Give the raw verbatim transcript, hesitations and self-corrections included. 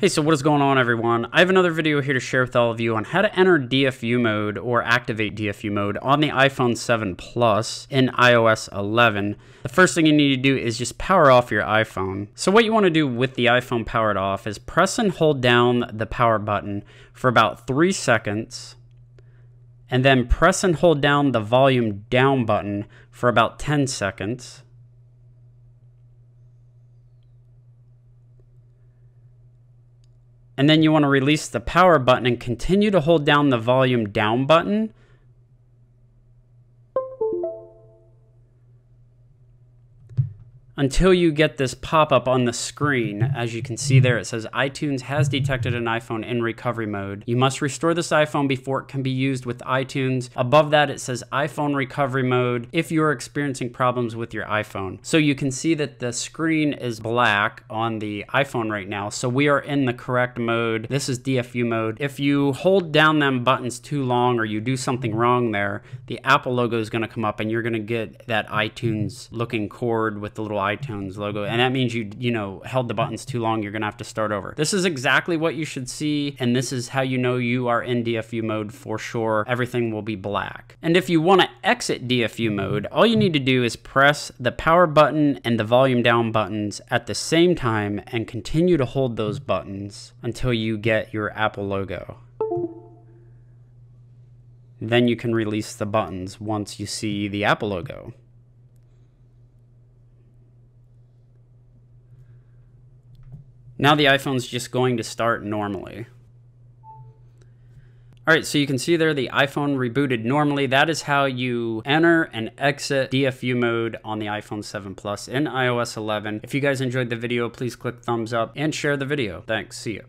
Hey, so what is going on, everyone? I have another video here to share with all of you on how to enter D F U mode or activate D F U mode on the iPhone seven Plus in iOS eleven. The first thing you need to do is just power off your iPhone. So what you want to do with the iPhone powered off is press and hold down the power button for about three seconds, and then press and hold down the volume down button for about ten seconds. And then you want to release the power button and continue to hold down the volume down button. Until you get this pop-up on the screen. As you can see there, it says iTunes has detected an iPhone in recovery mode. You must restore this iPhone before it can be used with iTunes. Above that, it says iPhone recovery mode if you're experiencing problems with your iPhone. So you can see that the screen is black on the iPhone right now. So we are in the correct mode. This is D F U mode. If you hold down them buttons too long or you do something wrong there, the Apple logo is gonna come up and you're gonna get that iTunes looking cord with the little iTunes iTunes logo, and that means you you know held the buttons too long. You're gonna have to start over. This is exactly what you should see, and this is how you know you are in D F U mode for sure. Everything will be black. And if you want to exit D F U mode, all you need to do is press the power button and the volume down buttons at the same time and continue to hold those buttons until you get your Apple logo. Then you can release the buttons once you see the Apple logo. Now the iPhone's just going to start normally. All right, so you can see there the iPhone rebooted normally. That is how you enter and exit D F U mode on the iPhone seven Plus in iOS eleven. If you guys enjoyed the video, please click thumbs up and share the video. Thanks, see you.